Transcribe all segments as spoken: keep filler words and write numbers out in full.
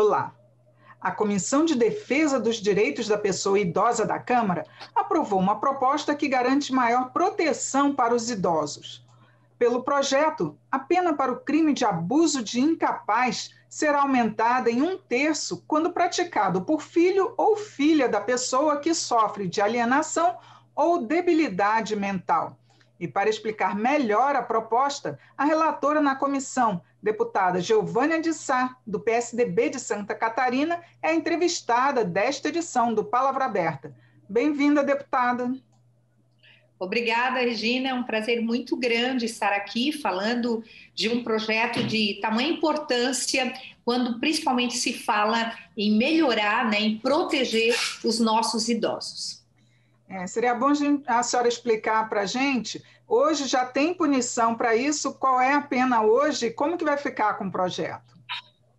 Olá! A Comissão de Defesa dos Direitos da Pessoa Idosa da Câmara aprovou uma proposta que garante maior proteção para os idosos. Pelo projeto, a pena para o crime de abuso de incapaz será aumentada em um terço quando praticado por filho ou filha da pessoa que sofre de alienação ou debilidade mental. E para explicar melhor a proposta, a relatora na comissão, deputada Geovânia de Sá, do P S D B de Santa Catarina, é entrevistada desta edição do Palavra Aberta. Bem-vinda, deputada. Obrigada, Regina. É um prazer muito grande estar aqui falando de um projeto de tamanha importância, quando principalmente se fala em melhorar, né, em proteger os nossos idosos. É, seria bom a senhora explicar para a gente, hoje já tem punição para isso, qual é a pena hoje e como que vai ficar com o projeto?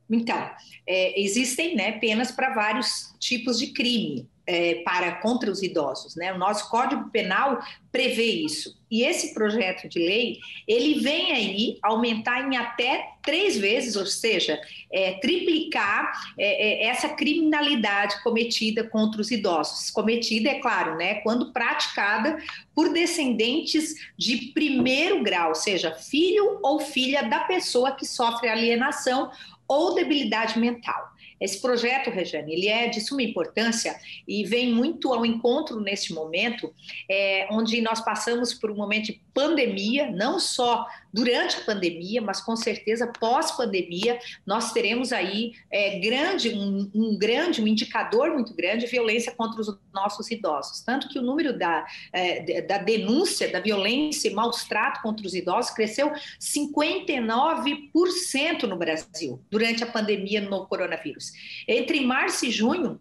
Então, é, existem, né, penas para vários tipos de crime é, para, contra os idosos, né? O nosso Código Penal prevê isso. E esse projeto de lei, ele vem aí aumentar em até três vezes, ou seja, é, triplicar é, é, essa criminalidade cometida contra os idosos. Cometida, é claro, né, quando praticada por descendentes de primeiro grau, ou seja, filho ou filha da pessoa que sofre alienação ou debilidade mental. Esse projeto, Regina, ele é de suma importância e vem muito ao encontro neste momento, é, onde nós passamos por um momento de pandemia, não só durante a pandemia, mas com certeza pós-pandemia, nós teremos aí é, grande, um, um grande, um indicador muito grande de violência contra os nossos idosos. Tanto que o número da, é, da denúncia da violência e maus-trato contra os idosos cresceu cinquenta e nove por cento no Brasil durante a pandemia no coronavírus. Entre março e junho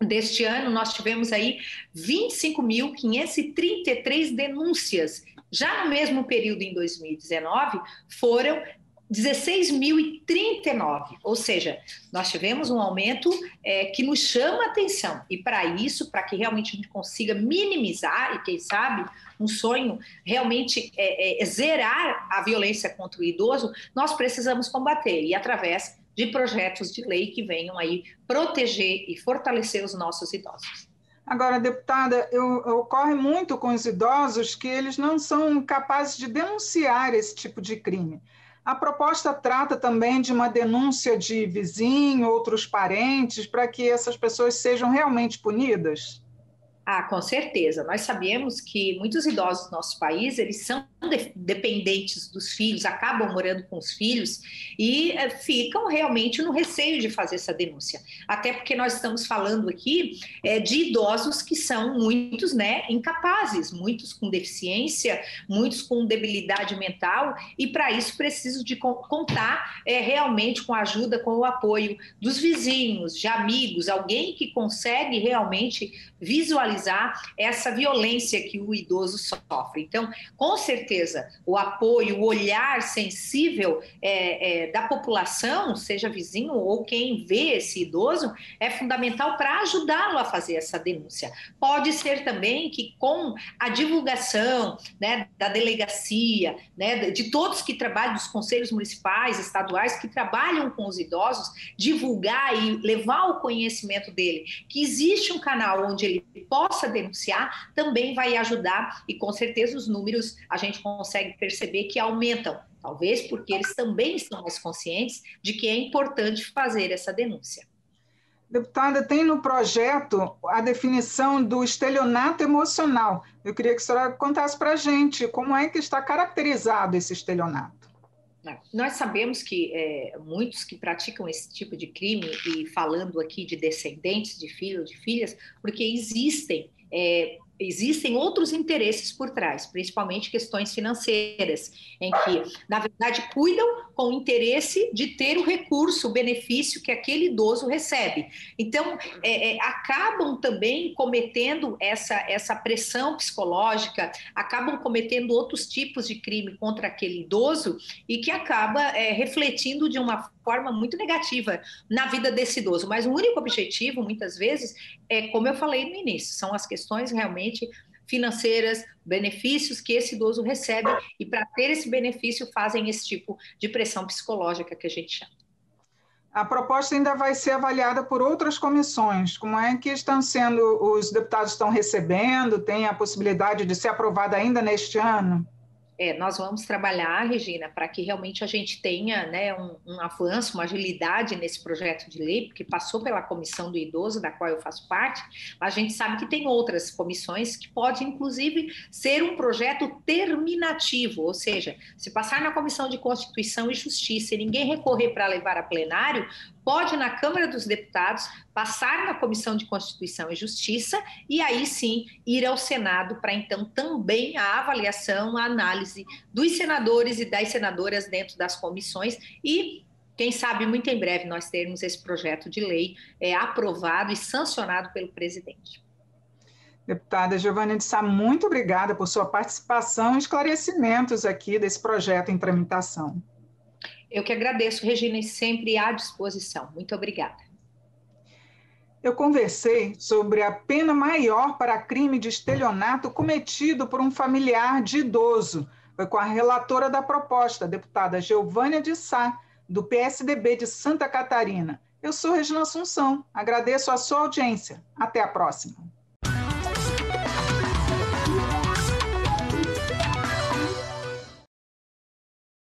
deste ano, nós tivemos aí vinte e cinco mil quinhentas e trinta e três denúncias. Já no mesmo período, em dois mil e dezenove, foram dezesseis mil e trinta e nove, ou seja, nós tivemos um aumento é, que nos chama a atenção. E para isso, para que realmente a gente consiga minimizar e, quem sabe, um sonho realmente é, é, zerar a violência contra o idoso, nós precisamos combater e através de projetos de lei que venham aí proteger e fortalecer os nossos idosos. Agora, deputada, eu, ocorre muito com os idosos que eles não são capazes de denunciar esse tipo de crime. A proposta trata também de uma denúncia de vizinho, outros parentes, para que essas pessoas sejam realmente punidas? Ah, com certeza. Nós sabemos que muitos idosos do nosso país, eles são de- dependentes dos filhos, acabam morando com os filhos e eh, ficam realmente no receio de fazer essa denúncia. Até porque nós estamos falando aqui eh, de idosos que são muitos, né, incapazes, muitos com deficiência, muitos com debilidade mental e para isso preciso de co- contar eh, realmente com a ajuda, com o apoio dos vizinhos, de amigos, alguém que consegue realmente visualizar essa violência que o idoso sofre. Então, com certeza, o apoio, o olhar sensível é, é, da população, seja vizinho ou quem vê esse idoso, é fundamental para ajudá-lo a fazer essa denúncia. Pode ser também que com a divulgação, né, da delegacia, né, de todos que trabalham, dos conselhos municipais, estaduais, que trabalham com os idosos, divulgar e levar o conhecimento dele, que existe um canal onde ele pode possa denunciar, também vai ajudar e com certeza os números a gente consegue perceber que aumentam, talvez porque eles também estão mais conscientes de que é importante fazer essa denúncia. Deputada, tem no projeto a definição do estelionato emocional. Eu queria que a senhora contasse para a gente como é que está caracterizado esse estelionato. Nós sabemos que é, muitos que praticam esse tipo de crime, e falando aqui de descendentes, de filhos, de filhas, porque existem... É... Existem outros interesses por trás, principalmente questões financeiras, em que, na verdade, cuidam com o interesse de ter o recurso, o benefício que aquele idoso recebe. Então, é, é, acabam também cometendo essa, essa pressão psicológica, acabam cometendo outros tipos de crime contra aquele idoso e que acaba é, refletindo de uma forma muito negativa na vida desse idoso. Mas o único objetivo, muitas vezes, é, como eu falei no início, são as questões realmente financeiras, benefícios que esse idoso recebe e para ter esse benefício fazem esse tipo de pressão psicológica que a gente chama. a proposta ainda vai ser avaliada por outras comissões, como é que estão sendo, os deputados estão recebendo, tem a possibilidade de ser aprovada ainda neste ano? É, nós vamos trabalhar, Regina, para que realmente a gente tenha, né, um, um avanço, uma agilidade nesse projeto de lei, porque passou pela Comissão do Idoso, da qual eu faço parte, mas a gente sabe que tem outras comissões que pode, inclusive, ser um projeto terminativo, ou seja, se passar na Comissão de Constituição e Justiça e ninguém recorrer para levar a plenário, pode, na Câmara dos Deputados, passar na Comissão de Constituição e Justiça e aí sim ir ao Senado para, então, também a avaliação, a análise dos senadores e das senadoras dentro das comissões e, quem sabe, muito em breve nós termos esse projeto de lei é, aprovado e sancionado pelo presidente. Deputada Geovânia de Sá, muito obrigada por sua participação e esclarecimentos aqui desse projeto em tramitação. Eu que agradeço, Regina, e sempre à disposição. Muito obrigada. Eu conversei sobre a pena maior para crime de estelionato cometido por um familiar de idoso. Foi com a relatora da proposta, a deputada Geovânia de Sá, do P S D B de Santa Catarina. Eu sou Regina Assunção. Agradeço a sua audiência. Até a próxima.